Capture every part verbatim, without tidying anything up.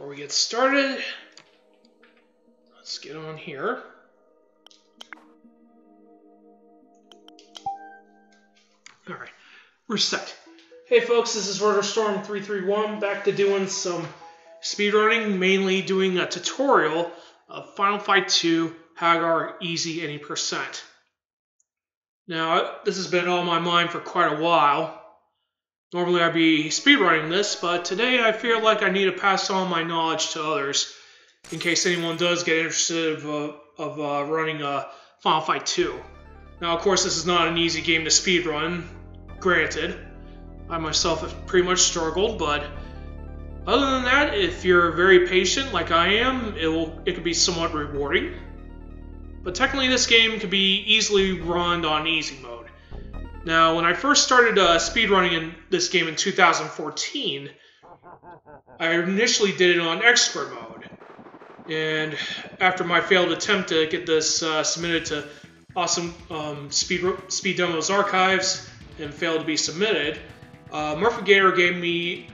before we get started, let's get on here. All right, we're set. Hey folks, this is RotorStorm three thirty-one, back to doing some speedrunning, mainly doing a tutorial of Final Fight two, Hagar, Easy, Any Percent. Now, this has been on my mind for quite a while. Normally I'd be speedrunning this, but today I feel like I need to pass on my knowledge to others in case anyone does get interested of, uh, of uh, running uh, Final Fight two. Now, of course, this is not an easy game to speedrun, granted. I myself have pretty much struggled, but other than that, if you're very patient like I am, it will it could be somewhat rewarding. But technically this game could be easily run on easy mode. Now, when I first started uh, speedrunning in this game in two thousand fourteen, I initially did it on expert mode. And after my failed attempt to get this uh, submitted to awesome um, speed, speed Demos Archives and failed to be submitted, uh, Murphagator gave me,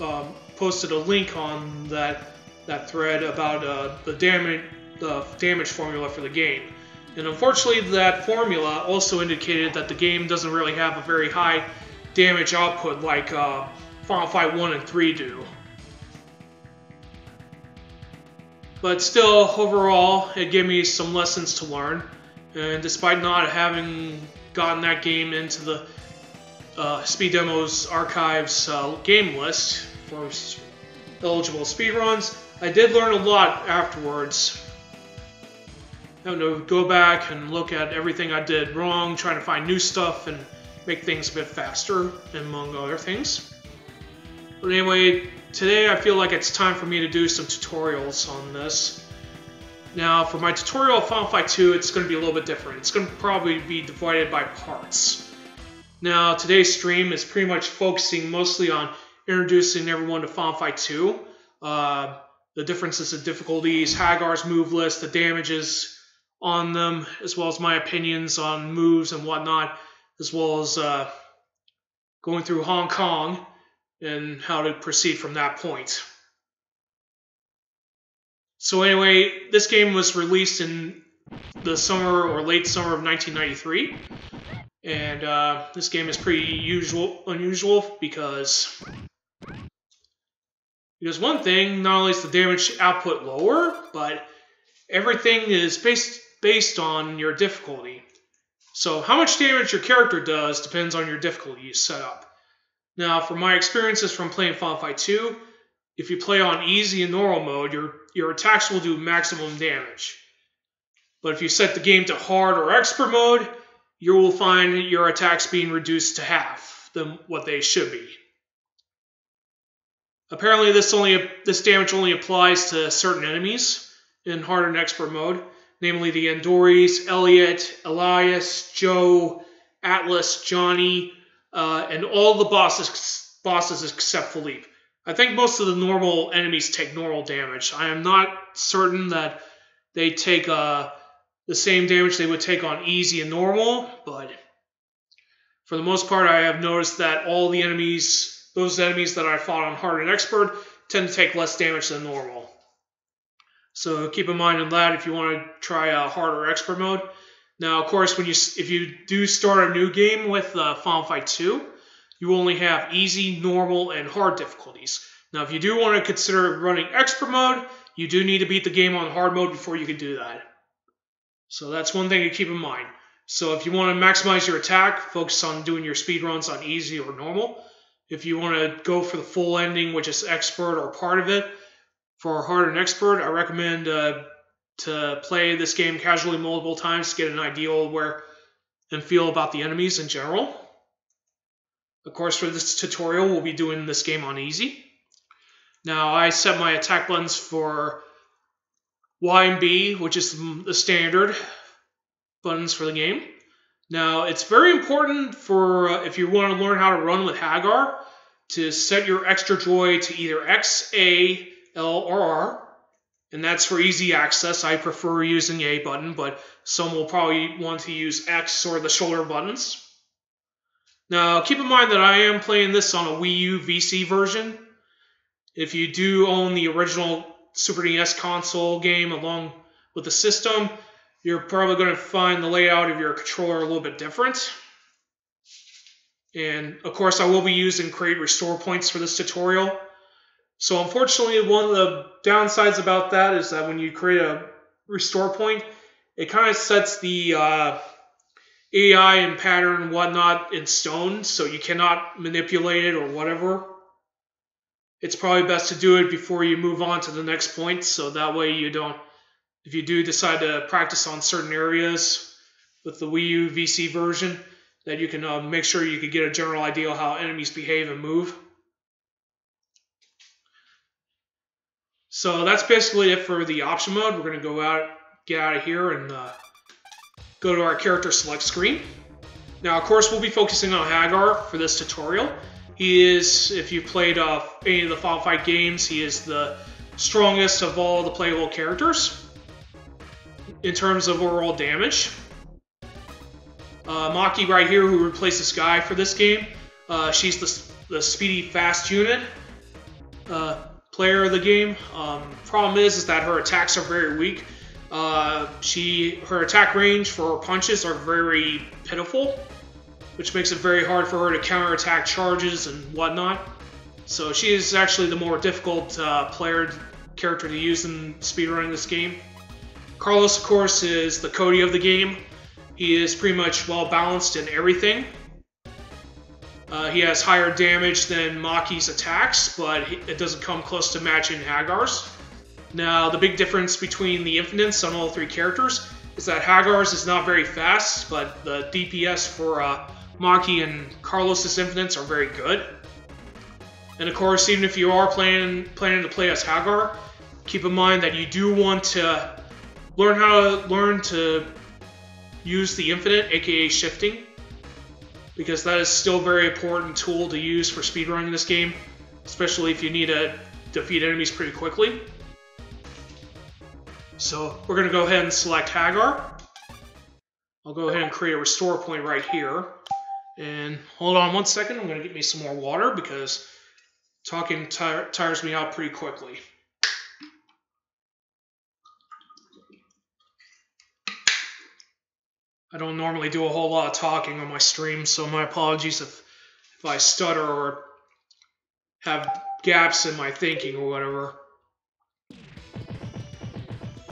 um, posted a link on that, that thread about uh, the damage the damage formula for the game. And unfortunately that formula also indicated that the game doesn't really have a very high damage output like uh, Final Fight one and three do. But still, overall, it gave me some lessons to learn, and despite not having gotten that game into the uh, Speed Demos Archives uh, game list for eligible speedruns, I did learn a lot afterwards. Having to go back and look at everything I did wrong, trying to find new stuff and make things a bit faster, among other things. But anyway, today I feel like it's time for me to do some tutorials on this. Now, for my tutorial of Final Fight two, it's going to be a little bit different. It's going to probably be divided by parts. Now, today's stream is pretty much focusing mostly on introducing everyone to Final Fight two, uh, the differences in difficulties, Hagar's move list, the damages on them, as well as my opinions on moves and whatnot, as well as uh, going through Hong Kong and how to proceed from that point. So anyway, this game was released in the summer or late summer of nineteen ninety-three, and uh, this game is pretty usual, unusual because because one thing, not only is the damage output lower, but everything is based based on your difficulty. So how much damage your character does depends on your difficulty you set up. Now, from my experiences from playing Final Fight two, if you play on easy and normal mode, your, your attacks will do maximum damage. But if you set the game to hard or expert mode, you will find your attacks being reduced to half than what they should be. Apparently this, only, this damage only applies to certain enemies in hard and expert mode, namely the Andoris, Elliot, Elias, Joe, Atlas, Johnny, uh, and all the bosses, bosses except Philippe. I think most of the normal enemies take normal damage. I am not certain that they take uh, the same damage they would take on easy and normal, but for the most part I have noticed that all the enemies, those enemies that I fought on hard and expert, tend to take less damage than normal. So keep in mind on that if you want to try a harder expert mode. Now, of course, when you if you do start a new game with uh, Final Fight two, you only have easy, normal, and hard difficulties. Now, if you do want to consider running expert mode, you do need to beat the game on hard mode before you can do that. So that's one thing to keep in mind. So if you want to maximize your attack, focus on doing your speedruns on easy or normal. If you want to go for the full ending, which is expert or part of it, for hard and expert, I recommend uh, to play this game casually multiple times to get an idea where and feel about the enemies in general. Of course, for this tutorial, we'll be doing this game on easy. Now, I set my attack buttons for Y and B, which is the standard buttons for the game. Now, it's very important for uh, if you want to learn how to run with Hagar to set your extra joy to either X, A, L or R, and that's for easy access. I prefer using the A button, but some will probably want to use X or the shoulder buttons. Now, keep in mind that I am playing this on a Wii U V C version, If you do own the original Super N E S console game along with the system, you're probably going to find the layout of your controller a little bit different. And of course, I will be using create restore points for this tutorial. So unfortunately, one of the downsides about that is that when you create a restore point, it kind of sets the uh, A I and pattern and whatnot in stone, so you cannot manipulate it or whatever. It's probably best to do it before you move on to the next point, so that way you don't, if you do decide to practice on certain areas with the Wii U V C version, that you can uh, make sure you can get a general idea of how enemies behave and move. So that's basically it for the option mode. We're going to go out, get out of here, and uh, go to our character select screen. Now, of course, we'll be focusing on Hagar for this tutorial. He is, if you played uh, any of the Final Fight games, he is the strongest of all the playable characters in terms of overall damage. Uh, Maki right here, who replaced this guy for this game, uh, she's the, the speedy, fast unit uh, player of the game. Um, problem is, is that her attacks are very weak. Uh, she, her attack range for her punches are very pitiful, which makes it very hard for her to counterattack charges and whatnot. So she is actually the more difficult uh, player character to use in speedrunning this game. Carlos, of course, is the Cody of the game. He is pretty much well balanced in everything. Uh, he has higher damage than Maki's attacks, but it doesn't come close to matching Hagar's. Now, the big difference between the infinites on all three characters is that Hagar's is not very fast, but the D P S for uh, Maki and Carlos's infinites are very good. And of course, even if you are planning planning to play as Hagar, keep in mind that you do want to learn how to learn to use the infinite, aka shifting, because that is still a very important tool to use for speedrunning this game, especially if you need to defeat enemies pretty quickly. So we're going to go ahead and select Hagar. I'll go ahead and create a restore point right here. And hold on one second, I'm going to get me some more water because talking tires me out pretty quickly. I don't normally do a whole lot of talking on my stream, so my apologies if, if I stutter or have gaps in my thinking or whatever.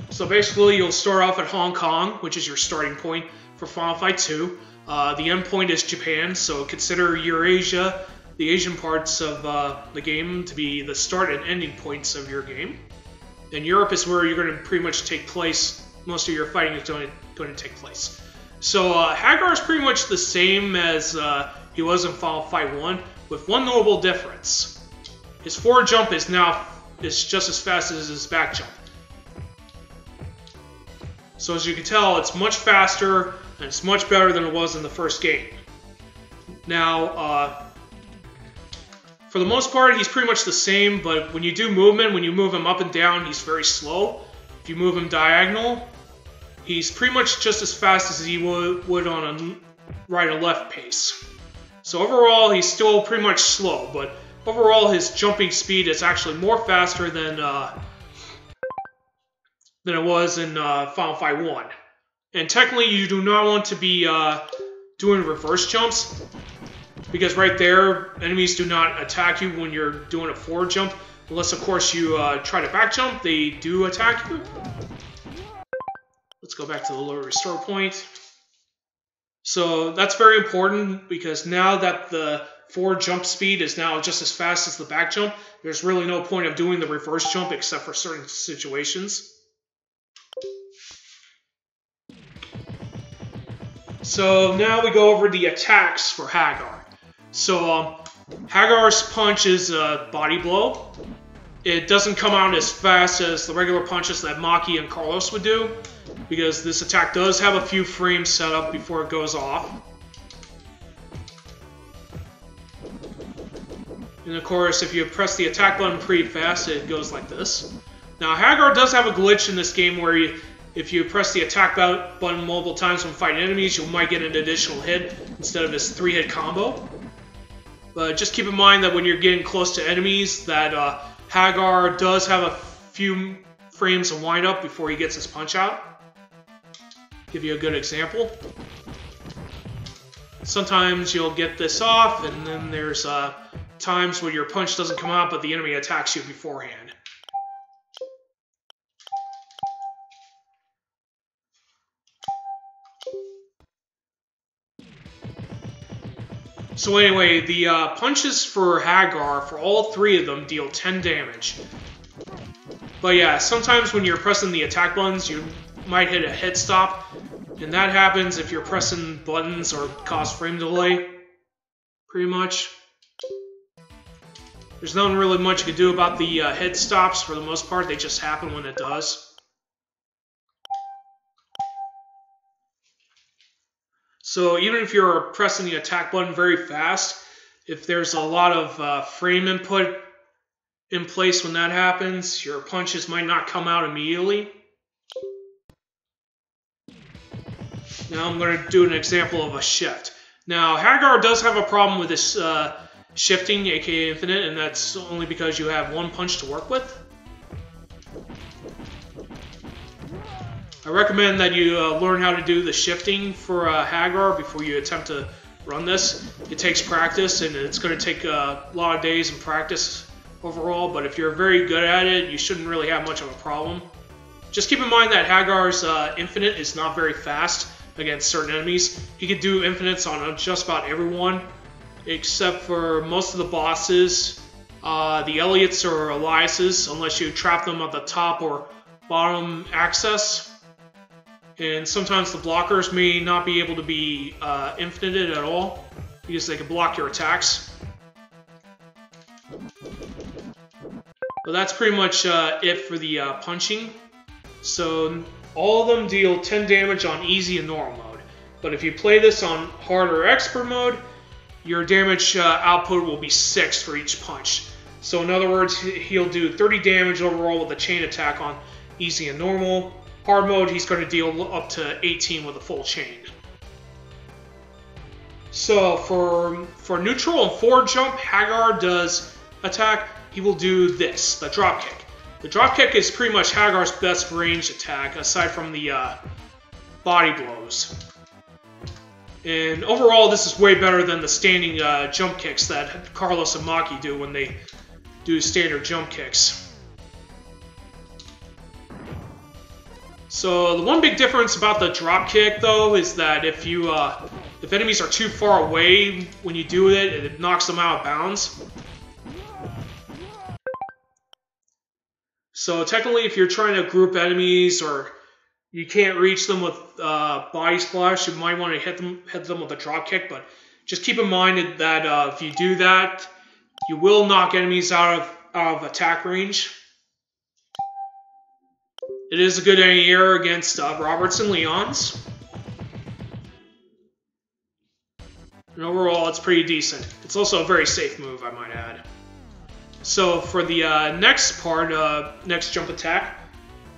So basically, you'll start off at Hong Kong, which is your starting point for Final Fight two. Uh, the end point is Japan, so consider Eurasia, the Asian parts of uh, the game, to be the start and ending points of your game. And Europe is where you're going to pretty much take place, most of your fighting is going to take place. So uh, Hagar is pretty much the same as uh, he was in Final Fight one, with one notable difference. His forward jump is now is just as fast as his back jump. So as you can tell, it's much faster and it's much better than it was in the first game. Now, uh, for the most part, he's pretty much the same, but when you do movement, when you move him up and down, he's very slow. If you move him diagonal, he's pretty much just as fast as he would on a right or left pace. So overall, he's still pretty much slow, but overall, his jumping speed is actually more faster than... Uh, than it was in uh, Final Fight one. And technically, you do not want to be uh, doing reverse jumps, because right there, enemies do not attack you when you're doing a forward jump, unless, of course, you uh, try to back jump, they do attack you. Let's go back to the lower restore point. So that's very important, because now that the forward jump speed is now just as fast as the back jump, there's really no point of doing the reverse jump except for certain situations. So now we go over the attacks for Hagar. So um, Hagar's punch is a body blow. It doesn't come out as fast as the regular punches that Maki and Carlos would do, because this attack does have a few frames set up before it goes off. And of course, if you press the attack button pretty fast, it goes like this. Now Hagar does have a glitch in this game where you If you press the attack button multiple times when fighting enemies, you might get an additional hit instead of his three-hit combo. But just keep in mind that when you're getting close to enemies, that uh, Hagar does have a few frames of wind-up before he gets his punch-out. Give you a good example. Sometimes you'll get this off, and then there's uh, times where your punch doesn't come out, but the enemy attacks you beforehand. So anyway, the uh, punches for Hagar, for all three of them, deal ten damage. But yeah, sometimes when you're pressing the attack buttons, you might hit a head stop. And that happens if you're pressing buttons or cause frame delay, pretty much. There's nothing really much you can do about the uh, head stops for the most part. They just happen when it does. So even if you're pressing the attack button very fast, if there's a lot of uh, frame input in place when that happens, your punches might not come out immediately. Now I'm going to do an example of a shift. Now Hagar does have a problem with this uh, shifting, aka infinite, and that's only because you have one punch to work with. I recommend that you uh, learn how to do the shifting for uh, Hagar before you attempt to run this. It takes practice, and it's going to take a lot of days and practice overall, but if you're very good at it, you shouldn't really have much of a problem. Just keep in mind that Hagar's uh, infinite is not very fast against certain enemies. He could do infinites on just about everyone, except for most of the bosses, uh, the Elliots or Eliases, unless you trap them at the top or bottom access. And sometimes the blockers may not be able to be uh, infinited at all, because they can block your attacks. But that's pretty much uh, it for the uh, punching. So all of them deal ten damage on easy and normal mode. But if you play this on hard or expert mode, your damage uh, output will be six for each punch. So in other words, he'll do thirty damage overall with a chain attack on easy and normal. Hard mode, he's going to deal up to eighteen with a full chain. So for, for neutral and forward jump, Hagar does attack. He will do this, the drop kick. The drop kick is pretty much Hagar's best range attack, aside from the uh, body blows. And overall, this is way better than the standing uh, jump kicks that Carlos and Maki do when they do standard jump kicks. So the one big difference about the drop kick, though, is that if you uh, if enemies are too far away when you do it, it knocks them out of bounds. So technically, if you're trying to group enemies or you can't reach them with uh, body splash, you might want to hit them hit them with a drop kick. But just keep in mind that uh, if you do that, you will knock enemies out of out of attack range. It is a good anti-air against uh, Roberts and Leon's. And overall, it's pretty decent. It's also a very safe move, I might add. So for the uh, next part, uh, next jump attack,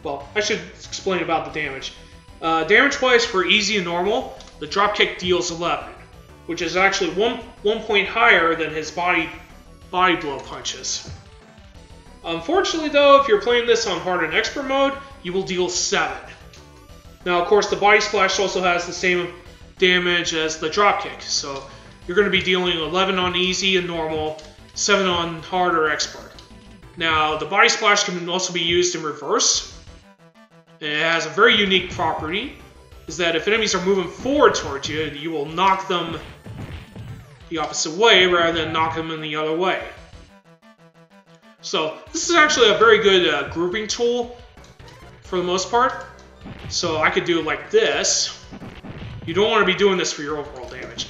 well, I should explain about the damage. Uh, Damage-wise, for easy and normal, the drop kick deals eleven, which is actually one one point higher than his body body blow punches. Unfortunately, though, if you're playing this on hard and expert mode, you will deal seven. Now, of course, the body splash also has the same damage as the drop kick, so you're going to be dealing eleven on easy and normal, seven on hard or expert. Now, the body splash can also be used in reverse. And it has a very unique property, is that if enemies are moving forward towards you, you will knock them the opposite way rather than knock them in the other way. So this is actually a very good uh, grouping tool for the most part. So I could do it like this. You don't want to be doing this for your overall damage.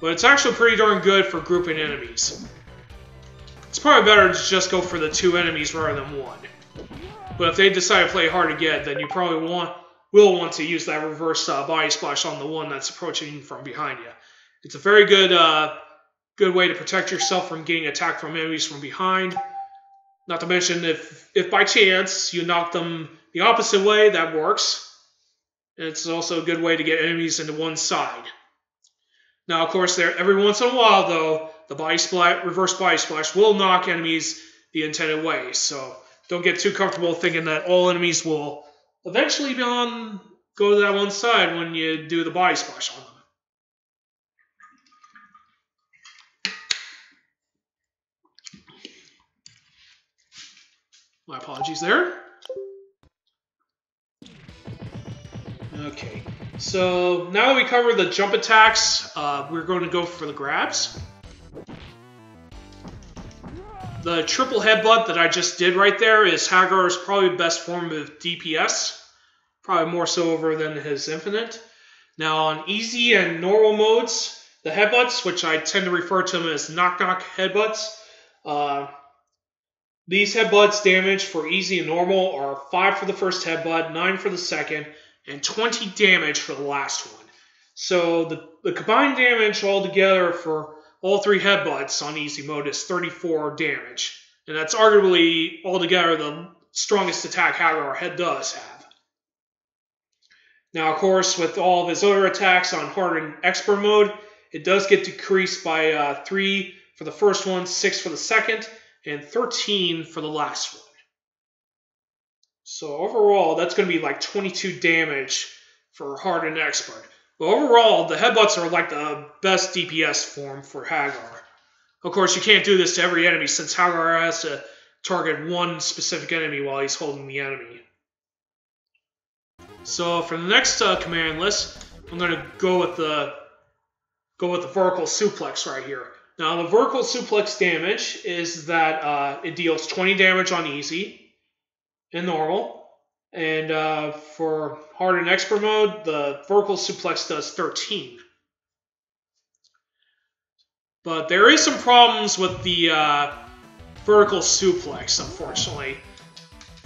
But it's actually pretty darn good for grouping enemies. It's probably better to just go for the two enemies rather than one. But if they decide to play hard again, then you probably want, will want to use that reverse uh, body splash on the one that's approaching from behind you. It's a very good... Uh, Good way to protect yourself from getting attacked from enemies from behind. Not to mention, if if by chance you knock them the opposite way, that works. And it's also a good way to get enemies into one side. Now, of course, there every once in a while, though, the body splash, reverse body splash will knock enemies the intended way. So don't get too comfortable thinking that all enemies will eventually be on, go to that one side when you do the body splash on them. My apologies there. Okay, so now that we cover the jump attacks, uh, we're going to go for the grabs. The triple headbutt that I just did right there is Hagar's probably best form of D P S. Probably more so over than his infinite. Now on easy and normal modes, the headbutts, which I tend to refer to them as knock-knock headbutts, uh, these headbutts damage for easy and normal are five for the first headbutt, nine for the second, and twenty damage for the last one. So the, the combined damage altogether for all three headbutts on easy mode is thirty-four damage. And that's arguably altogether the strongest attack Hagar head does have. Now, of course, with all of his other attacks on hard and expert mode, it does get decreased by uh, three for the first one, six for the second, and thirteen for the last one. So overall, that's going to be like twenty-two damage for hard and expert. But overall, the headbutts are like the best D P S form for Hagar. Of course, you can't do this to every enemy since Hagar has to target one specific enemy while he's holding the enemy. So for the next uh, command list, I'm going to go with the go with the vertical suplex right here. Now, the vertical suplex damage is that uh, it deals twenty damage on easy and normal. And uh, for hard and expert mode, the vertical suplex does thirteen. But there is some problems with the uh, vertical suplex, unfortunately.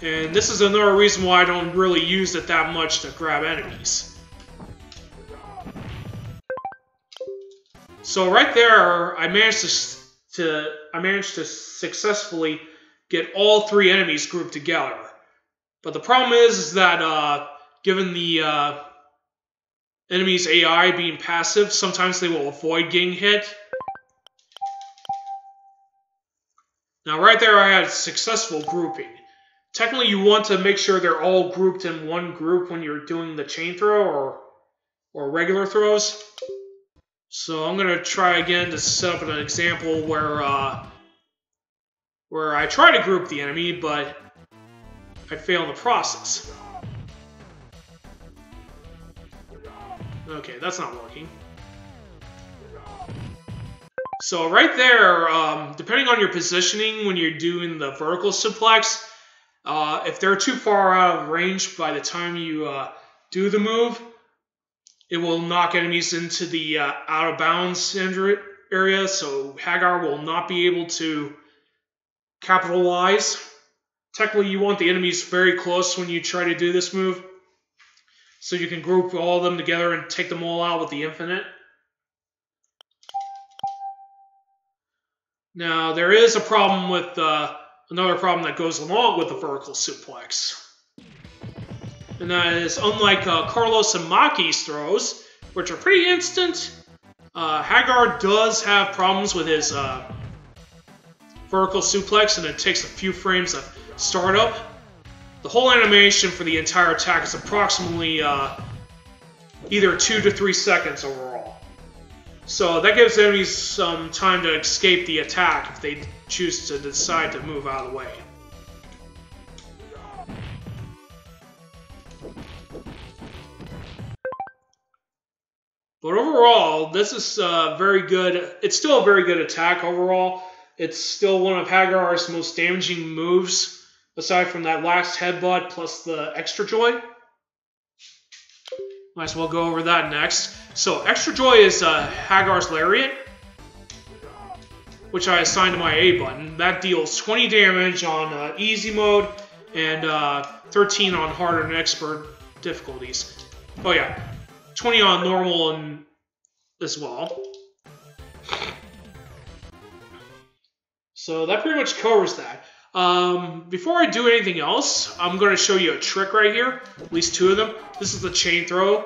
And this is another reason why I don't really use it that much to grab enemies. So right there, I managed to, to I managed to successfully get all three enemies grouped together. But the problem is, is that uh, given the uh, enemy's A I being passive, sometimes they will avoid getting hit. Now right there, I had successful grouping. Technically, you want to make sure they're all grouped in one group when you're doing the chain throw or or regular throws. So I'm gonna try again to set up an example where uh, where I try to group the enemy, but I fail in the process. Okay, that's not working. So right there, um, depending on your positioning when you're doing the vertical suplex, uh, if they're too far out of range by the time you uh, do the move, it will knock enemies into the uh, out-of-bounds area, so Hagar will not be able to capitalize. Technically, you want the enemies very close when you try to do this move, so you can group all of them together and take them all out with the infinite. Now, there is a problem with uh, another problem that goes along with the vertical suplex. And that is, unlike uh, Carlos and Maki's throws, which are pretty instant, uh, Hagar does have problems with his uh, vertical suplex, and it takes a few frames of startup. The whole animation for the entire attack is approximately uh, either two to three seconds overall. So that gives enemies some time to escape the attack if they choose to decide to move out of the way. But overall, this is uh, very good. It's still a very good attack overall. It's still one of Hagar's most damaging moves, aside from that last headbutt plus the extra joy. Might as well go over that next. So extra joy is uh, Hagar's lariat, which I assigned to my A button. That deals twenty damage on uh, easy mode and uh, thirteen on harder and expert difficulties. Oh yeah. twenty on normal and as well. So that pretty much covers that. Um, before I do anything else, I'm going to show you a trick right here. At least two of them. This is the chain throw.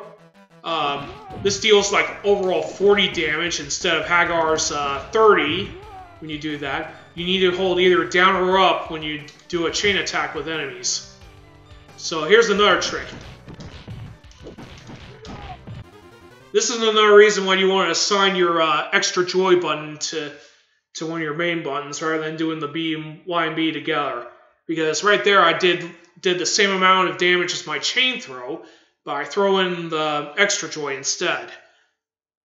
Um, this deals like overall forty damage instead of Hagar's uh, thirty when you do that. You need to hold either down or up when you do a chain attack with enemies. So here's another trick. This is another reason why you want to assign your uh, extra joy button to to one of your main buttons rather than doing the B and Y and B together. Because right there I did did the same amount of damage as my chain throw, but I throw in the extra joy instead.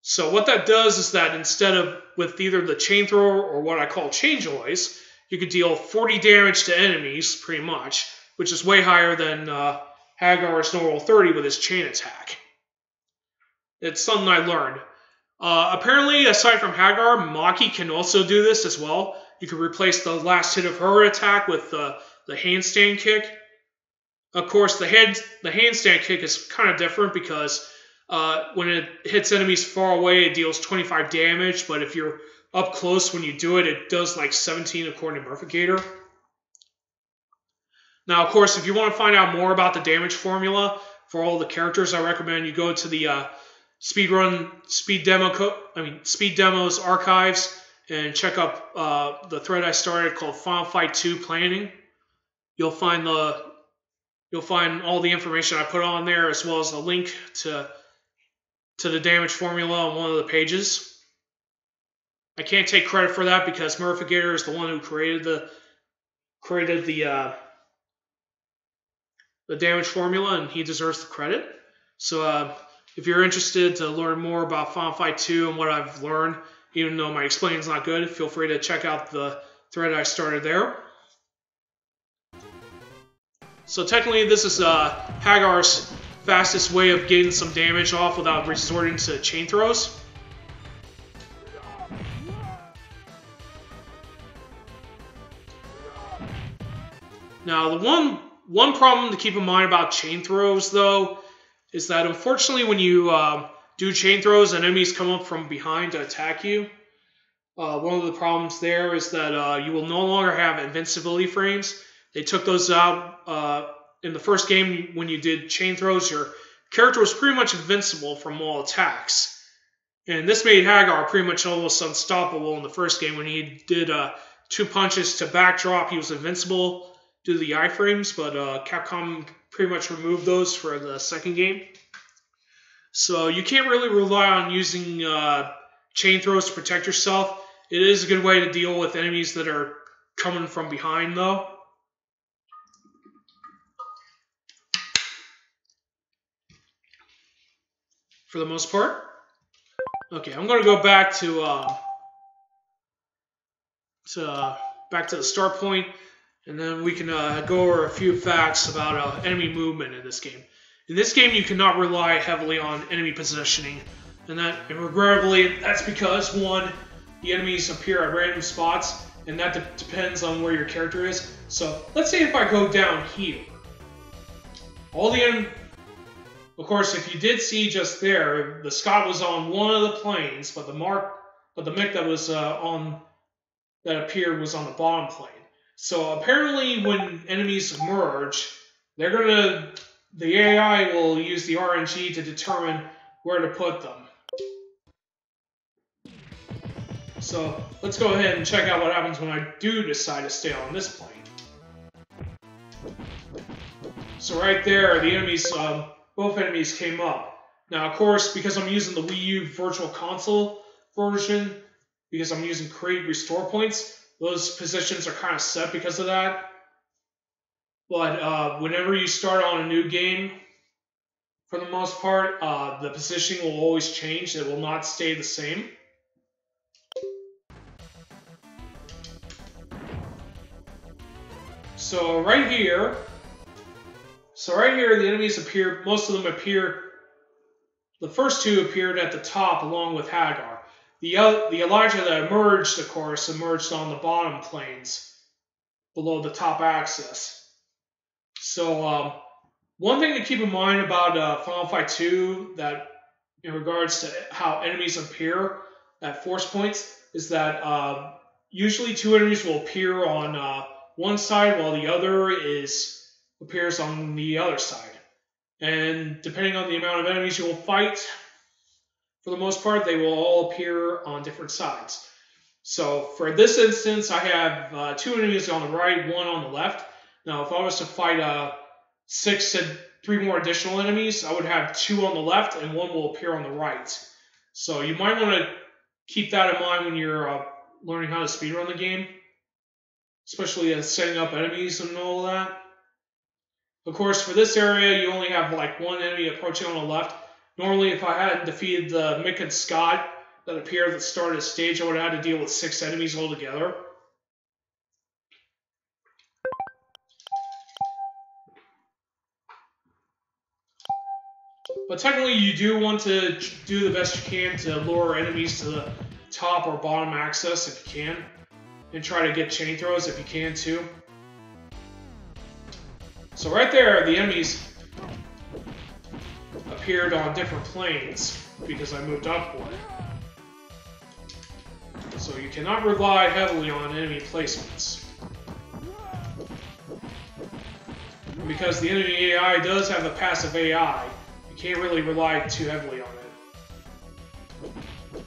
So what that does is that instead of with either the chain thrower or what I call chain joys, you could deal forty damage to enemies pretty much, which is way higher than uh, Hagar's normal thirty with his chain attack. It's something I learned. Uh, apparently, aside from Hagar, Maki can also do this as well. You can replace the last hit of her attack with uh, the handstand kick. Of course, the head, the handstand kick is kind of different because uh, when it hits enemies far away, it deals twenty-five damage. But if you're up close when you do it, it does like seventeen according to Murphagator. Now, of course, if you want to find out more about the damage formula for all the characters, I recommend you go to the uh, Speedrun Speed Demo Co I mean Speed Demos Archives and check up uh, the thread I started called Final Fight two Planning. You'll find the you'll find all the information I put on there, as well as a link to to the damage formula on one of the pages. I can't take credit for that because Murphagator is the one who created the created the uh, the damage formula, and he deserves the credit. So. Uh, If you're interested to learn more about Final Fight two and what I've learned, even though my explaining's not good, feel free to check out the thread I started there. So technically, this is uh, Hagar's fastest way of getting some damage off without resorting to chain throws. Now, the one one problem to keep in mind about chain throws, though, is that unfortunately when you um, do chain throws and enemies come up from behind to attack you, uh, one of the problems there is that uh, you will no longer have invincibility frames. They took those out uh, in the first game when you did chain throws. Your character was pretty much invincible from all attacks. And this made Hagar pretty much almost unstoppable in the first game. When he did uh, two punches to backdrop, he was invincible due to the iframes, but uh, Capcom pretty much removed those for the second game. So you can't really rely on using uh, chain throws to protect yourself. It is a good way to deal with enemies that are coming from behind, though. For the most part. Okay, I'm going to go back to, uh, to uh, back to the start point. And then we can uh, go over a few facts about uh, enemy movement in this game. In this game, you cannot rely heavily on enemy positioning, and that, and regrettably, that's because one, the enemies appear at random spots, and that de depends on where your character is. So let's say if I go down here, all the en of course, if you did see just there, the Scott was on one of the planes, but the Mark, but the Mick that was uh, on that appeared was on the bottom plane. So apparently when enemies merge, they're gonna, the A I will use the R N G to determine where to put them. So let's go ahead and check out what happens when I do decide to stay on this plane. So right there, the enemies, um, both enemies came up. Now of course, because I'm using the Wii U Virtual Console version, because I'm using create restore points, those positions are kind of set because of that. But uh, whenever you start on a new game, for the most part, uh, the positioning will always change. It will not stay the same. So right here, so right here, the enemies appear, most of them appear, the first two appeared at the top along with Hagar. The, the Elijah that emerged, of course, emerged on the bottom planes below the top axis. So um, one thing to keep in mind about uh, Final Fight two, that in regards to how enemies appear at force points, is that uh, usually two enemies will appear on uh, one side while the other is appears on the other side. And depending on the amount of enemies you will fight, for the most part, they will all appear on different sides. So for this instance, I have uh, two enemies on the right, one on the left. Now, if I was to fight uh, six and three more additional enemies, I would have two on the left and one will appear on the right. So you might want to keep that in mind when you're uh, learning how to speedrun the game, especially as setting up enemies and all that. Of course, for this area, you only have like one enemy approaching on the left. Normally, if I had defeated the Mick and Scott that appeared at the start of the stage, I would have had to deal with six enemies altogether. But technically, you do want to do the best you can to lure enemies to the top or bottom axis if you can, and try to get chain throws if you can too. So right there, the enemies appeared on different planes because I moved upward. So you cannot rely heavily on enemy placements. And because the enemy A I does have the passive A I, can't really rely too heavily on it.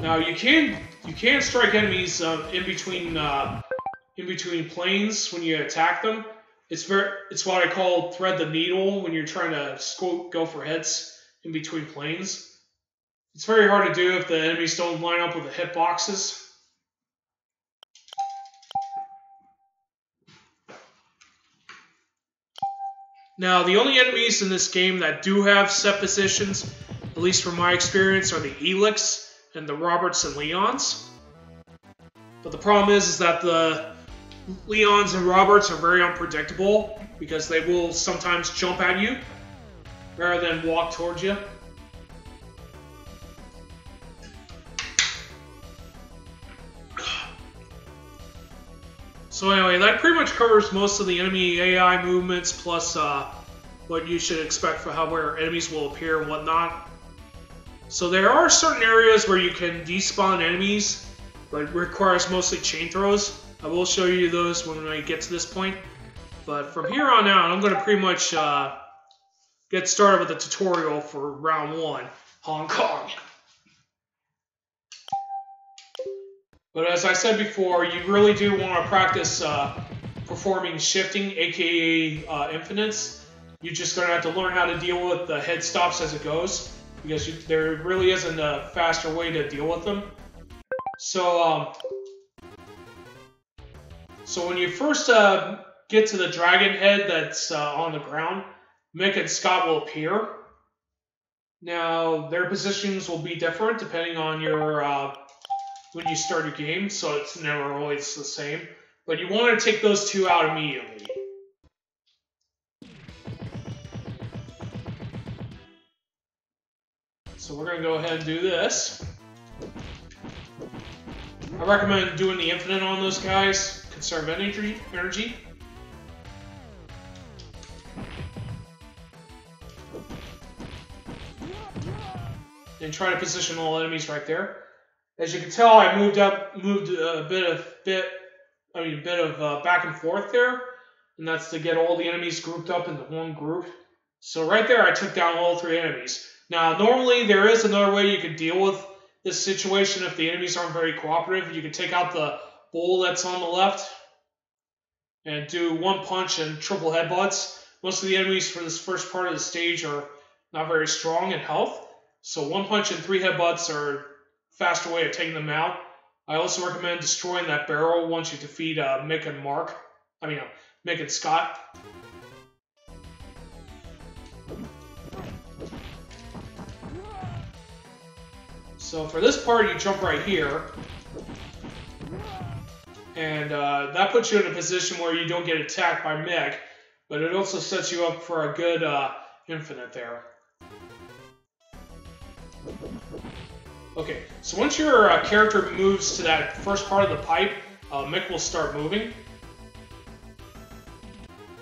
Now you can you can strike enemies uh, in between uh, in between planes when you attack them. It's very it's what I call thread the needle when you're trying to go for hits in between planes. It's very hard to do if the enemies don't line up with the hitboxes. Now, the only enemies in this game that do have set positions, at least from my experience, are the Elix and the Roberts and Leons. But the problem is, is that the Leons and Roberts are very unpredictable because they will sometimes jump at you rather than walk towards you. So anyway, that pretty much covers most of the enemy A I movements, plus uh, what you should expect for how where enemies will appear and whatnot. So there are certain areas where you can despawn enemies, but it requires mostly chain throws. I will show you those when I get to this point. But from here on out, I'm going to pretty much uh, get started with the tutorial for round one, Hong Kong. But as I said before, you really do want to practice uh, performing shifting, aka uh, infinites. You're just going to have to learn how to deal with the head stops as it goes, because you, there really isn't a faster way to deal with them. So, um, so when you first uh, get to the dragon head that's uh, on the ground, Mick and Scott will appear. Now, their positions will be different depending on your... Uh, when you start a game, so it's never always the same. But you want to take those two out immediately. So we're going to go ahead and do this. I recommend doing the infinite on those guys. Conserve energy. energy. And try to position all enemies right there. As you can tell, I moved up, moved a bit of bit, I mean, a bit of uh, back and forth there, and that's to get all the enemies grouped up into one group. So right there, I took down all three enemies. Now, normally there is another way you could deal with this situation if the enemies aren't very cooperative. You can take out the bull that's on the left and do one punch and triple headbutts. Most of the enemies for this first part of the stage are not very strong in health, so one punch and three headbutts are faster way of taking them out. I also recommend destroying that barrel once you defeat uh, Mick and Mark. I mean, uh, Mick and Scott. So for this part, you jump right here. And uh, that puts you in a position where you don't get attacked by Mick, but it also sets you up for a good uh, infinite there. Okay, so once your uh, character moves to that first part of the pipe, uh, Mick will start moving.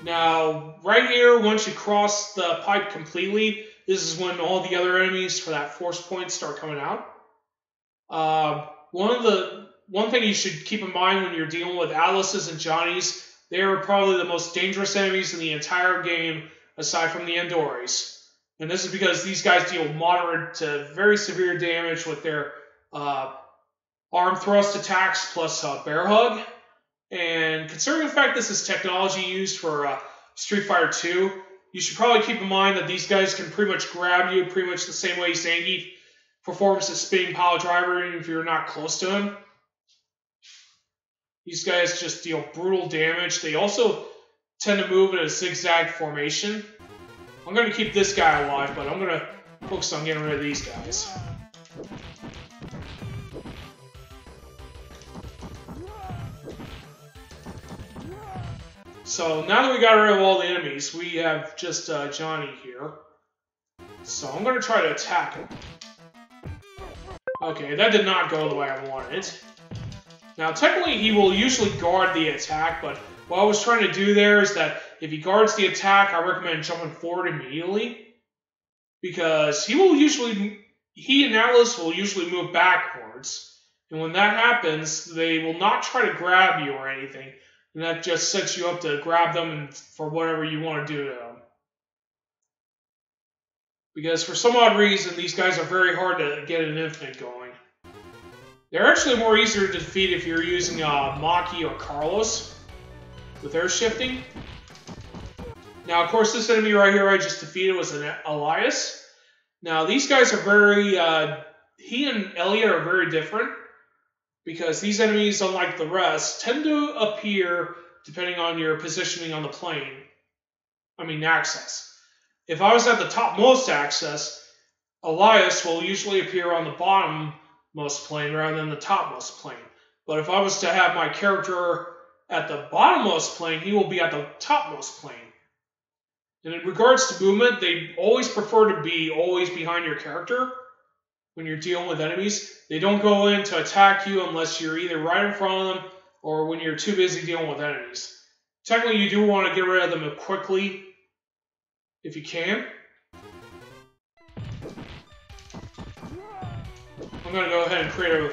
Now, right here, once you cross the pipe completely, this is when all the other enemies for that force point start coming out. Uh, one of the one thing you should keep in mind when you're dealing with Atlases and Johnnies, they are probably the most dangerous enemies in the entire game aside from the Andoris. And this is because these guys deal moderate to very severe damage with their uh, arm thrust attacks plus uh, bear hug. And considering the fact this is technology used for uh, Street Fighter two, you should probably keep in mind that these guys can pretty much grab you pretty much the same way Zangief performs the spinning pile driver, even if you're not close to him. These guys just deal brutal damage. They also tend to move in a zigzag formation. I'm going to keep this guy alive, but I'm going to focus on getting rid of these guys. So now that we got rid of all the enemies, we have just uh, Johnny here. So I'm going to try to attack him. Okay, that did not go the way I wanted. Now technically he will usually guard the attack, but what I was trying to do there is that if he guards the attack, I recommend jumping forward immediately. Because he will usually, he and Atlas will usually move backwards. And when that happens, they will not try to grab you or anything. And that just sets you up to grab them and for whatever you want to do to them. Because for some odd reason, these guys are very hard to get an infinite going. They're actually more easier to defeat if you're using uh, Maki or Carlos with air shifting. Now, of course, this enemy right here I just defeated was an Elias. Now, these guys are very... Uh, he and Elliot are very different. Because these enemies, unlike the rest, tend to appear depending on your positioning on the plane. I mean, axis. If I was at the topmost axis, Elias will usually appear on the bottommost plane rather than the topmost plane. But if I was to have my character at the bottommost plane, he will be at the topmost plane. And in regards to movement, they always prefer to be always behind your character. When you're dealing with enemies, they don't go in to attack you unless you're either right in front of them or when you're too busy dealing with enemies. Technically, you do want to get rid of them quickly if you can. I'm going to go ahead and create a,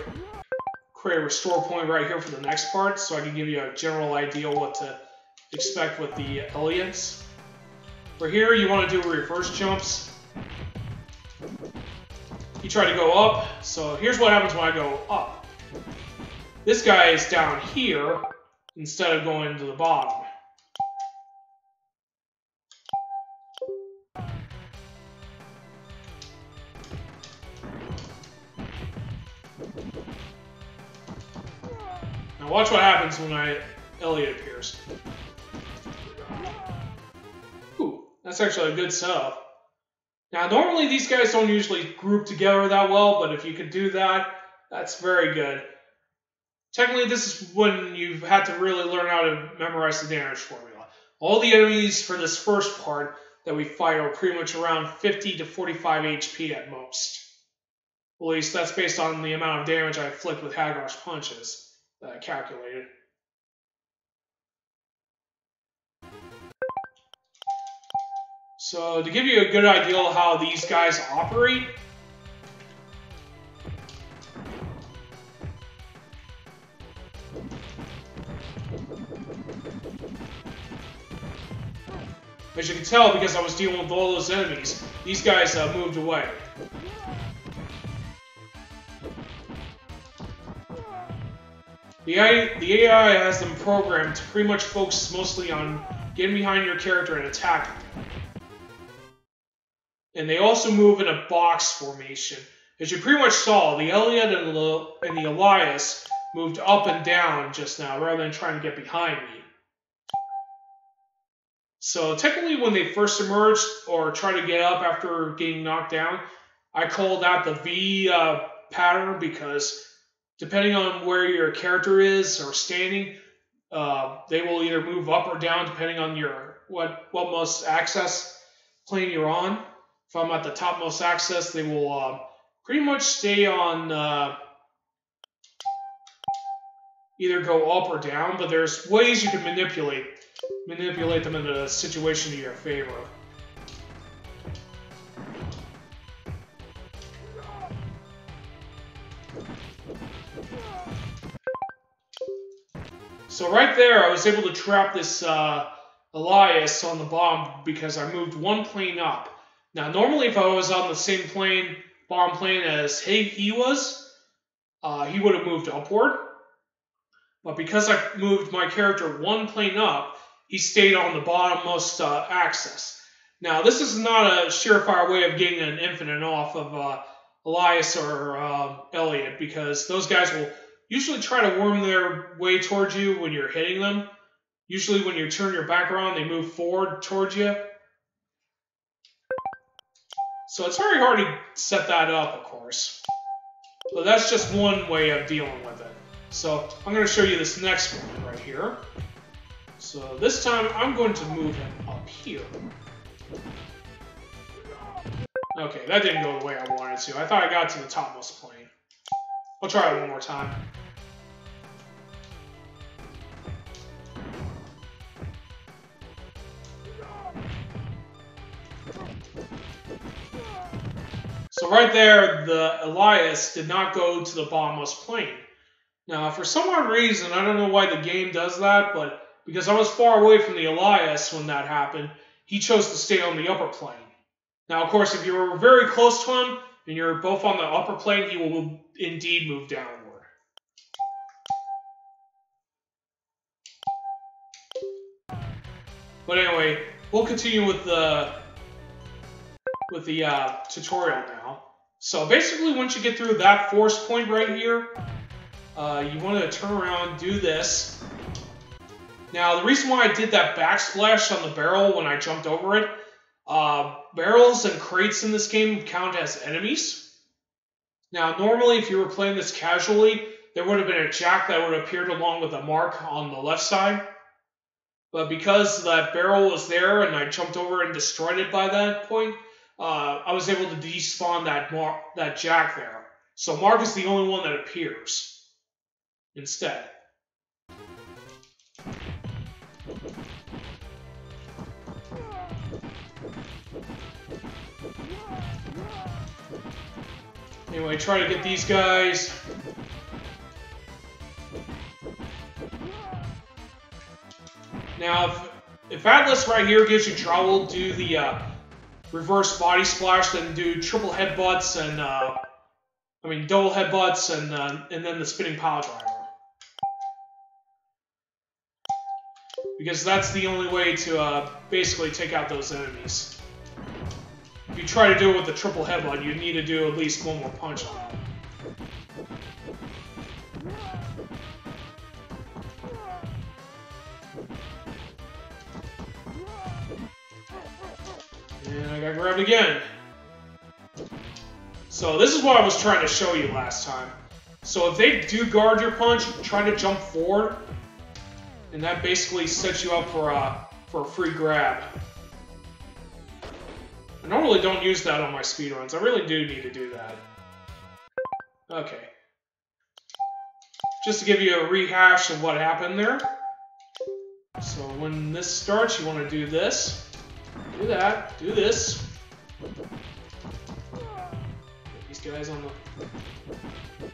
create a restore point right here for the next part so I can give you a general idea what to expect with the aliens. For here, you want to do reverse jumps. You try to go up, so here's what happens when I go up. This guy is down here instead of going to the bottom. Now watch what happens when I Elliot appears. Ooh, that's actually a good setup. Now, normally these guys don't usually group together that well, but if you could do that, that's very good. Technically, this is when you've had to really learn how to memorize the damage formula. All the enemies for this first part that we fight are pretty much around fifty to forty-five H P at most. At least that's based on the amount of damage I inflict with Hagar's punches that I calculated. So, to give you a good idea of how these guys operate, as you can tell, because I was dealing with all those enemies, these guys uh, moved away. The A I, the A I has them programmed to pretty much focus mostly on getting behind your character and attacking. And they also move in a box formation. As you pretty much saw, the Elliot and the, and the Elias moved up and down just now, rather than trying to get behind me. So technically when they first emerged, or try to get up after getting knocked down, I call that the V uh, pattern, because depending on where your character is or standing, uh, they will either move up or down depending on your what, what most access plane you're on. If I'm at the topmost axis, they will uh, pretty much stay on uh, either go up or down, but there's ways you can manipulate manipulate them into a situation to your favor. So right there, I was able to trap this uh, Elias on the bomb because I moved one plane up. Now, normally if I was on the same plane, bomb plane as he, he was, uh, he would have moved upward. But because I moved my character one plane up, he stayed on the bottommost uh, axis. Now, this is not a surefire way of getting an infinite off of uh, Elias or uh, Elliot, because those guys will usually try to worm their way towards you when you're hitting them. Usually when you turn your back around, they move forward towards you. So it's very hard to set that up, of course. But that's just one way of dealing with it. So I'm going to show you this next one right here. So this time I'm going to move him up here. Okay, that didn't go the way I wanted to. I thought I got to the topmost plane. I'll try it one more time. So right there, the Elias did not go to the bottomless plane. Now, for some odd reason, I don't know why the game does that, but because I was far away from the Elias when that happened, he chose to stay on the upper plane. Now, of course, if you were very close to him, and you're both on the upper plane, he will indeed move downward. But anyway, we'll continue with the with the uh, tutorial now. So basically, once you get through that force point right here, uh, you want to turn around, do this. Now, the reason why I did that backsplash on the barrel when I jumped over it, uh, barrels and crates in this game count as enemies. Now, normally, if you were playing this casually, there would have been a Jack that would have appeared along with a Mark on the left side. But because that barrel was there and I jumped over and destroyed it by that point, uh, I was able to despawn that, Mark, that Jack there. So Mark is the only one that appears instead. Anyway, try to get these guys. Now, if, if Atlas right here gives you trouble, do the uh, reverse body splash, then do triple headbutts and, uh, I mean, double headbutts and, uh, and then the spinning power driver. Because that's the only way to uh, basically take out those enemies. If you try to do it with the triple headbutt, you need to do at least one more punch on that. And I got grabbed again. So this is what I was trying to show you last time. So if they do guard your punch, try to jump forward. And that basically sets you up for a, for a free grab. I normally don't use that on my speedruns. I really do need to do that. Okay. Just to give you a rehash of what happened there. So when this starts, you want to do this. Do that. Do this. Get these guys on the...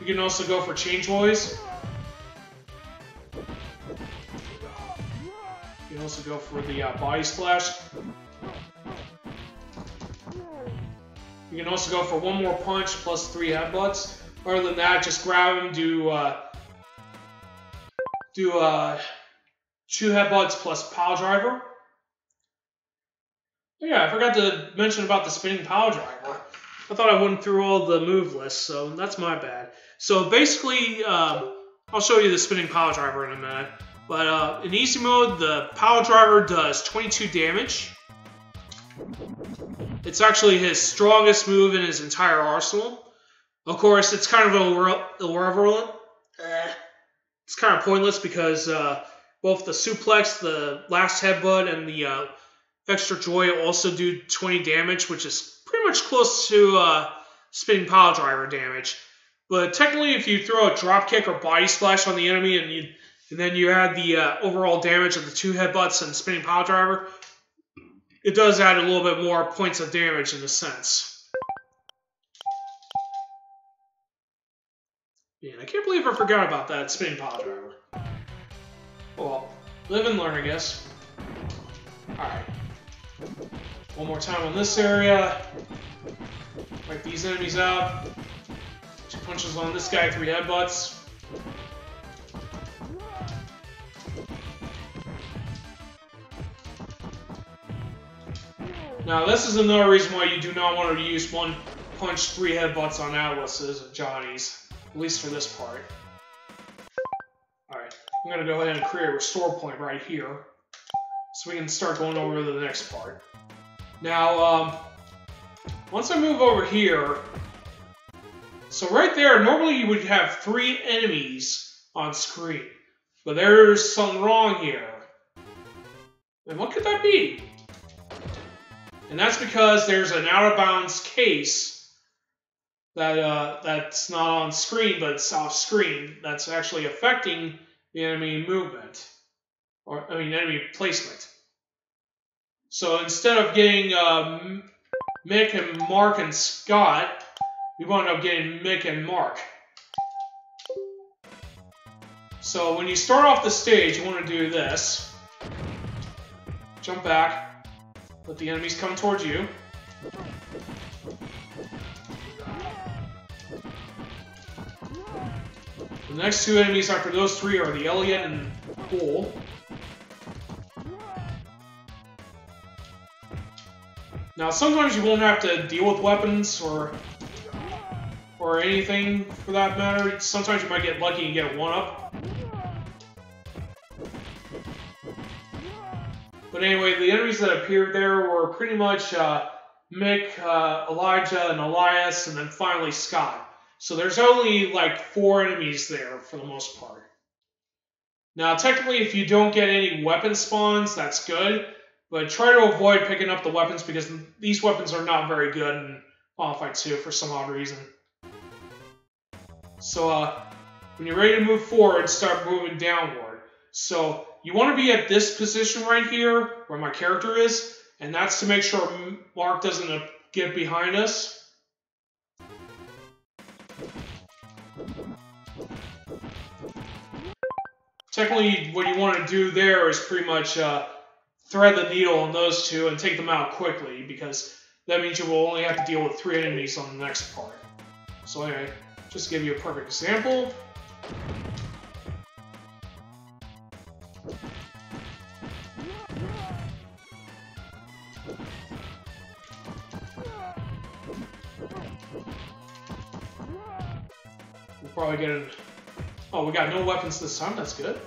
You can also go for change boys. You can also go for the uh, body splash. You can also go for one more punch plus three headbutts. Other than that, just grab him, do uh, do uh, two headbutts plus power driver. Oh, yeah, I forgot to mention about the spinning power driver. I thought I went through all the move lists, so that's my bad. So basically, um, I'll show you the spinning power driver in a minute. But uh, in easy mode, the power driver does twenty-two damage. It's actually his strongest move in his entire arsenal. Of course, it's kind of irrelevant. It's kind of pointless because uh, both the suplex, the last headbutt, and the uh, extra joy also do twenty damage, which is pretty much close to uh, spinning power driver damage. But technically, if you throw a drop kick or body splash on the enemy and you And then you add the uh, overall damage of the two headbutts and spinning power driver, it does add a little bit more points of damage in a sense. Man, I can't believe I forgot about that spinning power driver. Well, Live and learn, I guess. Alright. One more time on this area. Wipe these enemies out. Two punches on this guy, three headbutts. Now, this is another reason why you do not want to use one punch, three headbutts on Atlas's and Johnny's, at least for this part. Alright, I'm going to go ahead and create a restore point right here, so we can start going over to the next part. Now, um, once I move over here, so right there, normally you would have three enemies on screen, but there's something wrong here. And what could that be? And that's because there's an out-of-bounds case that uh, that's not on screen, but it's off-screen, that's actually affecting the enemy movement, or I mean enemy placement. So instead of getting uh, Mick and Mark and Scott, we wound up getting Mick and Mark. So when you start off the stage, you want to do this. Jump back. Let the enemies come towards you. The next two enemies after those three are the Elliot and Bull. Now sometimes you won't have to deal with weapons or or anything for that matter. Sometimes you might get lucky and get a one-up. But anyway, the enemies that appeared there were pretty much uh, Mick, uh, Elijah, and Elias, and then finally Scott. So there's only like four enemies there for the most part. Now technically if you don't get any weapon spawns, that's good. But try to avoid picking up the weapons because these weapons are not very good in Final Fight two for some odd reason. So uh, when you're ready to move forward, start moving downward. So you want to be at this position right here, where my character is, and that's to make sure Mark doesn't get behind us. Technically, what you want to do there is pretty much uh, thread the needle on those two and take them out quickly, because that means you will only have to deal with three enemies on the next part. So anyway, just to give you a perfect example. Probably get it. Oh, we got no weapons this time. That's good.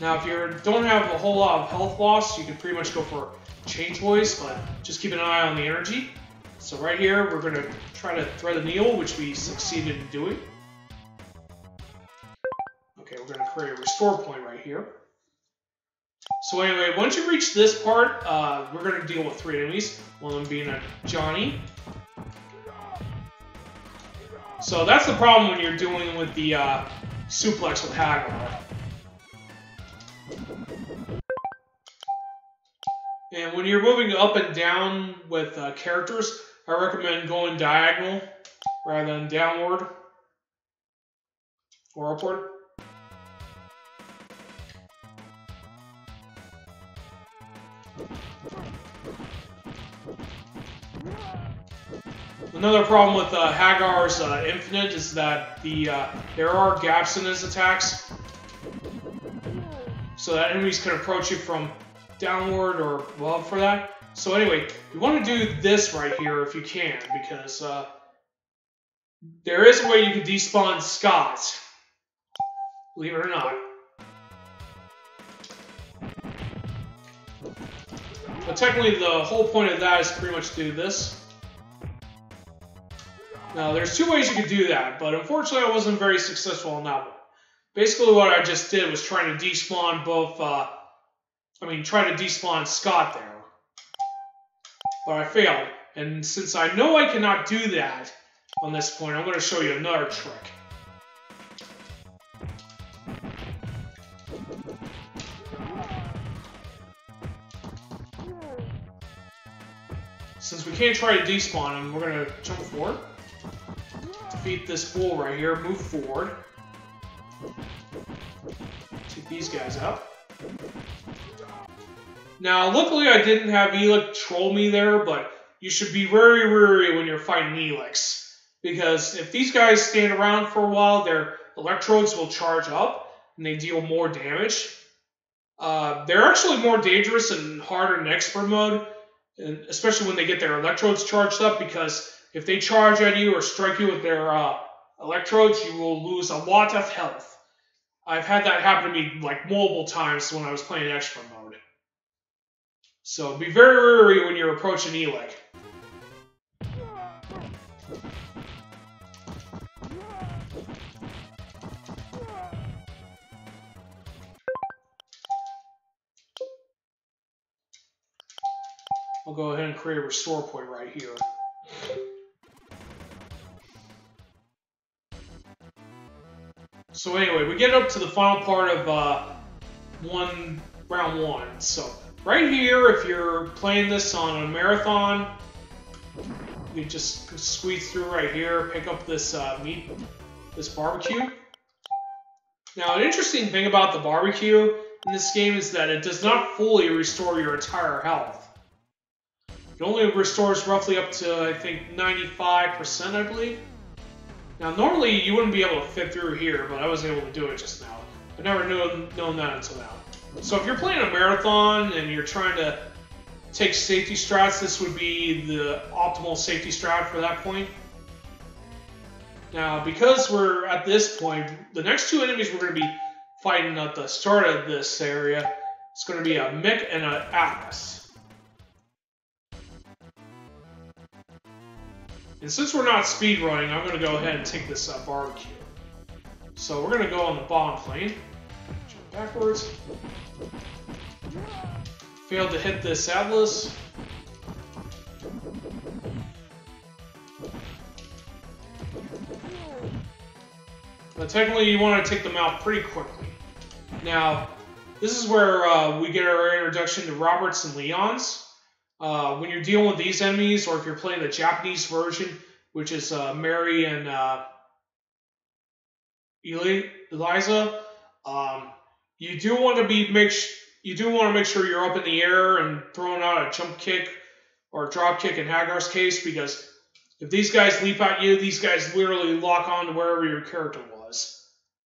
Now, if you don't have a whole lot of health loss, you can pretty much go for chain boys, but just keep an eye on the energy. So right here, we're going to try to thread the needle, which we succeeded in doing. Okay, we're going to create a restore point right here. So anyway, once you reach this part, uh, we're going to deal with three enemies. One of them being a Johnny. So that's the problem when you're dealing with the uh, suplex with Hagar. And when you're moving up and down with uh, characters, I recommend going diagonal rather than downward or upward. Another problem with uh, Hagar's uh, Infinite is that the uh, there are gaps in his attacks, so that enemies can approach you from downward or above for that. So anyway, you want to do this right here if you can, because uh, there is a way you can despawn Scott, believe it or not. But technically the whole point of that is pretty much do this. Now, there's two ways you could do that, but unfortunately I wasn't very successful on that one. Basically what I just did was trying to despawn both, uh, I mean, trying to despawn Scott there. But I failed, and since I know I cannot do that on this point, I'm going to show you another trick. Since we can't try to despawn him, we're going to jump forward. Defeat this bull right here, move forward. pick these guys up. Now, luckily I didn't have Elix troll me there, but you should be very wary when you're fighting Elix. Because if these guys stand around for a while, their electrodes will charge up, and they deal more damage. Uh, they're actually more dangerous and harder in expert mode, and especially when they get their electrodes charged up, because if they charge at you or strike you with their uh, electrodes, you will lose a lot of health. I've had that happen to me like multiple times when I was playing extra mode. So be very wary when you're approaching Elix. I'll go ahead and create a restore point right here. So anyway, we get up to the final part of uh, one round one. So right here, if you're playing this on a marathon, you just squeeze through right here, pick up this uh, meat, this barbecue. Now, an interesting thing about the barbecue in this game is that it does not fully restore your entire health. It only restores roughly up to, I think, ninety-five percent, I believe. Now, normally you wouldn't be able to fit through here, but I was able to do it just now. I've never known, known that until now. So if you're playing a marathon and you're trying to take safety strats, this would be the optimal safety strat for that point. Now, because we're at this point, the next two enemies we're going to be fighting at the start of this area, it's going to be a Mick and an Atlas. And since we're not speedrunning, I'm going to go ahead and take this uh, barbecue. So we're going to go on the bomb plane. Jump backwards. Failed to hit this Atlas. But technically, you want to take them out pretty quickly. Now, this is where uh, we get our introduction to Roberts and Leon's. Uh, when you're dealing with these enemies, or if you're playing the Japanese version, which is uh, Mary and uh, Eli Eliza, um, you do want to be make you do want to make sure you're up in the air and throwing out a jump kick or a drop kick in Hagar's case, because if these guys leap at you, these guys literally lock on to wherever your character was.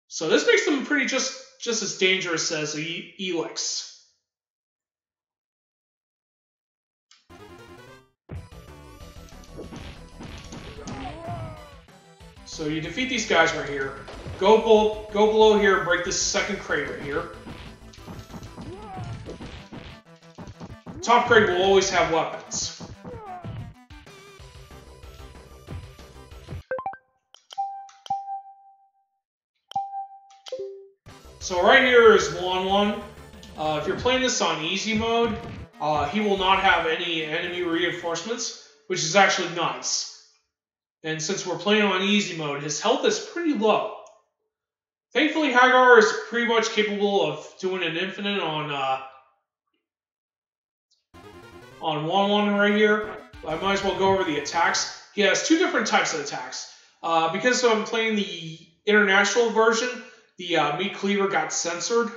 So this makes them pretty just just as dangerous as e Elix. So you defeat these guys right here. Go, bull, go below here and break this second crate right here. Top crate will always have weapons. So right here is Wan Wan. Uh, if you're playing this on easy mode, uh, he will not have any enemy reinforcements, which is actually nice. And since we're playing on easy mode, his health is pretty low. Thankfully, Hagar is pretty much capable of doing an infinite on uh, on Wan Wan right here. I might as well go over the attacks. He has two different types of attacks. Uh, because I'm playing the international version, the uh, meat cleaver got censored,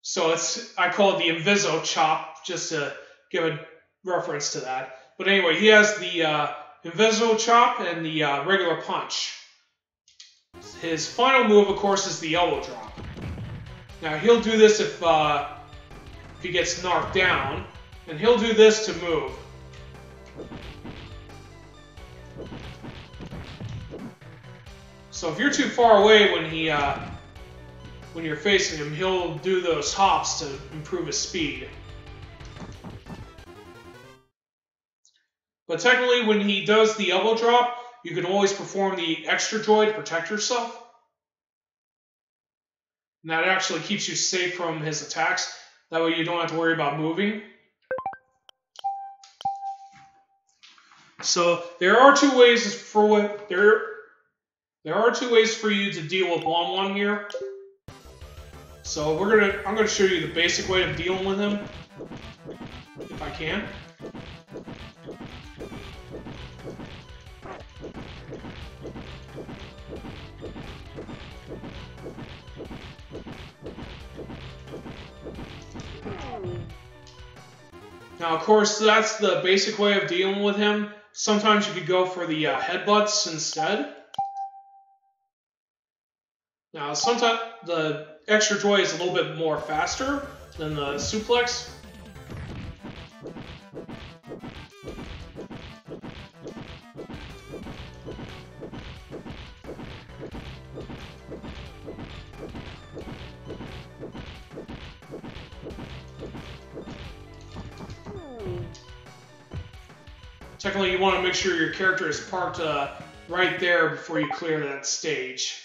so it's I call it the Inviso Chop just to give a reference to that. But anyway, he has the uh, Invisible Chop and the uh, regular punch. His final move, of course, is the elbow drop. Now, he'll do this if, uh, if he gets knocked down, and he'll do this to move. So if you're too far away when he uh, when you're facing him, he'll do those hops to improve his speed. But technically, when he does the elbow drop, you can always perform the extra joy to protect yourself. And that actually keeps you safe from his attacks. That way you don't have to worry about moving. So there are two ways for there there are two ways for you to deal with Wan Wan here. So we're gonna I'm gonna show you the basic way of dealing with him, if I can. Now, of course, that's the basic way of dealing with him. Sometimes you could go for the uh, headbutts instead. Now, sometimes the extra joy is a little bit more faster than the suplex. Technically, you want to make sure your character is parked uh, right there before you clear that stage.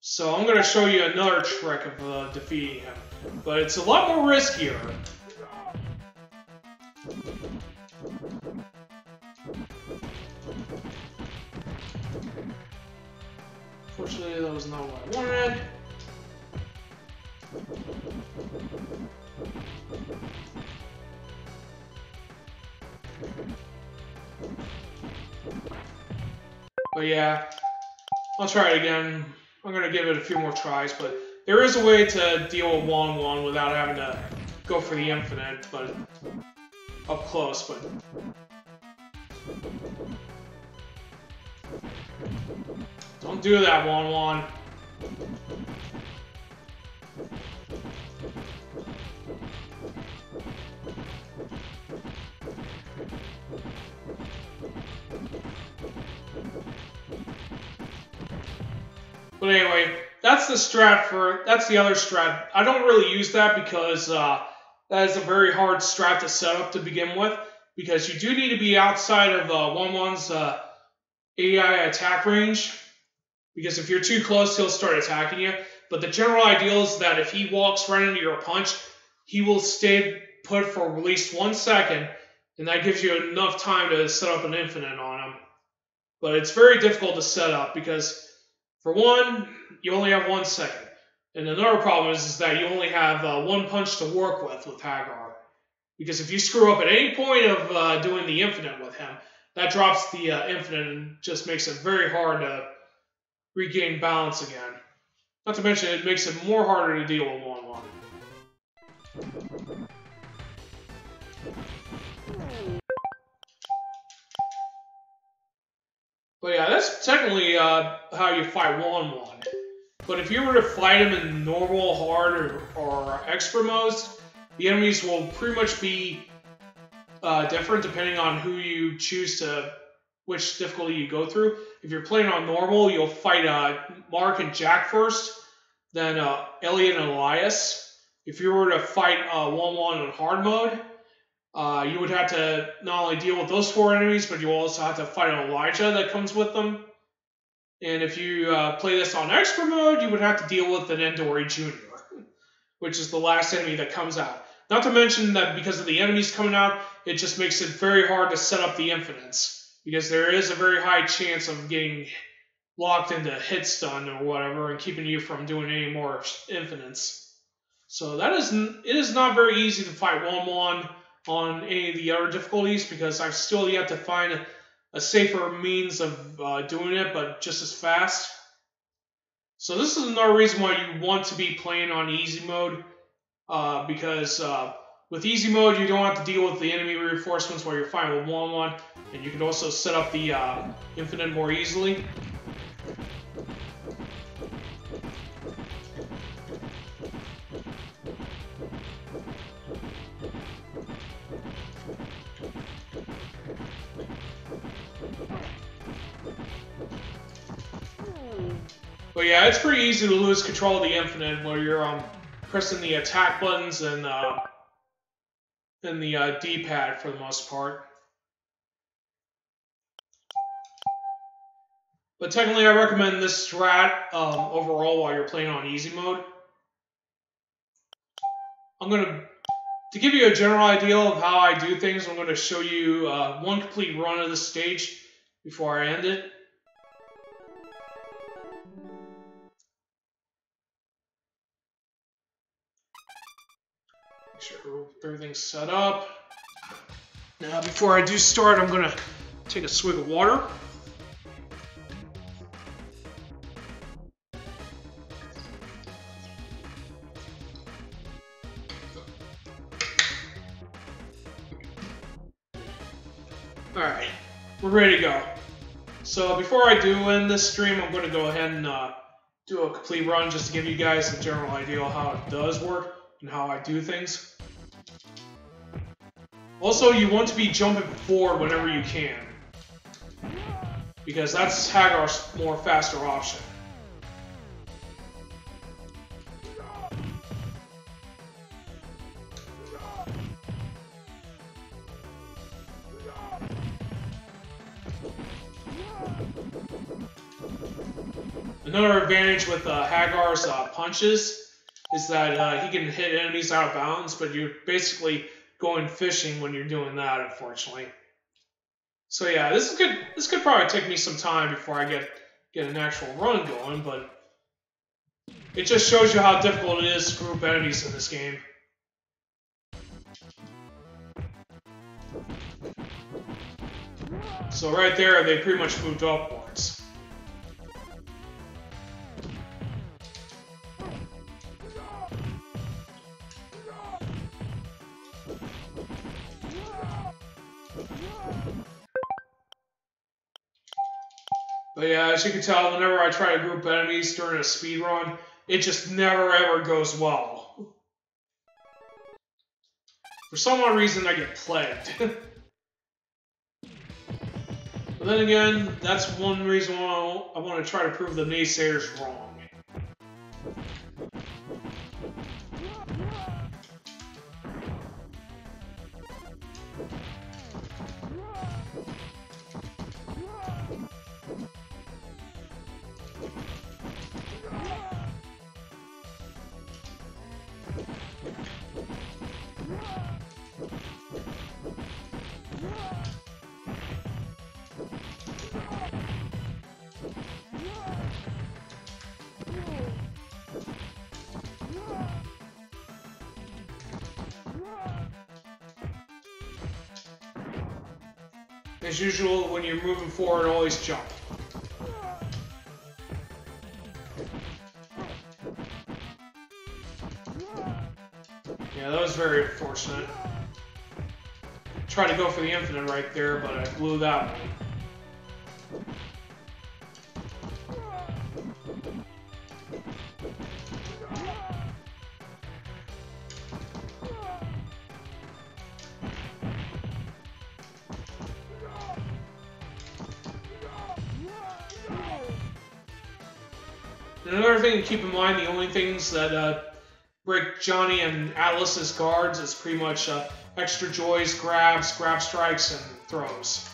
So I'm going to show you another trick of uh, defeating him, but it's a lot more riskier. Fortunately, that was not what I wanted. But yeah, I'll try it again. I'm going to give it a few more tries, but there is a way to deal with Wan Wan without having to go for the infinite, but up close, but... Don't do that, Wan Wan. But anyway, that's the strat for, that's the other strat. I don't really use that because uh, that is a very hard strat to set up to begin with, because you do need to be outside of uh, Wan Wan's uh, A I attack range, because if you're too close, he'll start attacking you. But the general ideal is that if he walks right into your punch, he will stay put for at least one second, and that gives you enough time to set up an infinite on him. But it's very difficult to set up because... For one, you only have one second. And another problem is, is that you only have uh, one punch to work with with Hagar. Because if you screw up at any point of uh, doing the infinite with him, that drops the uh, infinite and just makes it very hard to regain balance again. Not to mention, it makes it more harder to deal with Wan Wan. But yeah, that's technically uh, how you fight Wan Wan. But if you were to fight him in normal, hard, or, or expert modes, the enemies will pretty much be uh, different depending on who you choose to, which difficulty you go through. If you're playing on normal, you'll fight uh, Mark and Jack first, then uh, Elliot and Elias. If you were to fight uh, Wan Wan in hard mode, Uh, you would have to not only deal with those four enemies, but you also have to fight Elijah that comes with them. And if you uh, play this on expert mode, you would have to deal with an Endori Junior, which is the last enemy that comes out. Not to mention that because of the enemies coming out, it just makes it very hard to set up the infinites, because there is a very high chance of getting locked into hit stun or whatever and keeping you from doing any more infinites. So that is, it is not very easy to fight Wan Wan on any of the other difficulties, because I've still yet to find a, a safer means of uh, doing it, but just as fast. So this is another reason why you want to be playing on easy mode, uh, because uh, with easy mode you don't have to deal with the enemy reinforcements while you're fighting with Wan Wan, and you can also set up the uh, infinite more easily. But yeah, it's pretty easy to lose control of the infinite where you're um, pressing the attack buttons and, uh, and the uh, D-pad for the most part. But technically, I recommend this strat um, overall while you're playing on easy mode. I'm gonna to give you a general idea of how I do things. I'm gonna show you uh, one complete run of the stage before I end it. Make sure everything's set up. Now, before I do start, I'm gonna take a swig of water. Alright, we're ready to go. So before I do end this stream, I'm going to go ahead and uh, do a complete run just to give you guys a general idea of how it does work and how I do things. Also, you want to be jumping forward whenever you can, because that's Hagar's more faster option. Another advantage with uh, Hagar's uh, punches is that uh, he can hit enemies out of bounds, but you're basically going fishing when you're doing that, unfortunately. So yeah, this is good. This could probably take me some time before I get get an actual run going, but it just shows you how difficult it is to group enemies in this game. So right there, they pretty much moved upwards. But yeah, as you can tell, whenever I try to group enemies during a speedrun, it just never ever goes well. For some odd reason, I get plagued. But then again, that's one reason why I want to try to prove the naysayers wrong. As usual, when you're moving forward, always jump. Yeah, that was very unfortunate. Tried to go for the infinite right there, but I blew that one. Another thing to keep in mind, the only things that uh, break Johnny and Atlas's guards is pretty much uh, extra joys, grabs, grab strikes, and throws.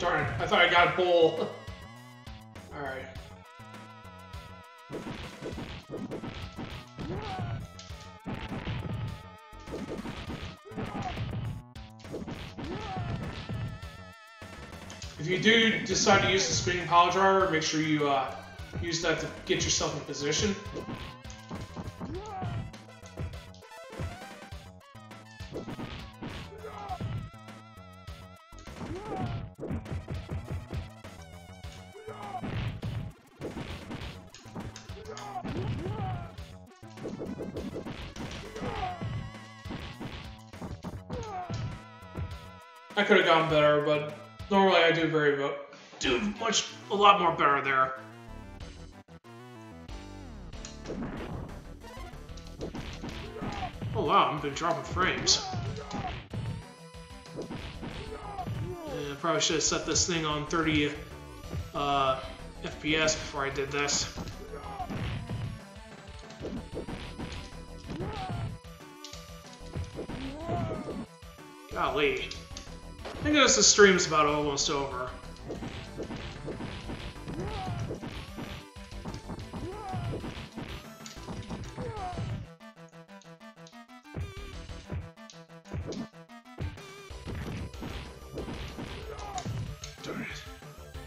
Darn it, I thought I got a bowl. Alright. If you do decide to use the spinning power driver, make sure you uh, use that to get yourself in position. I could have gone better, but normally I do very well. Do much, a lot more better there. Oh wow, I've been dropping frames. And I probably should have set this thing on thirty uh, F P S before I did this. Golly. I guess the stream's about almost over. Darn it.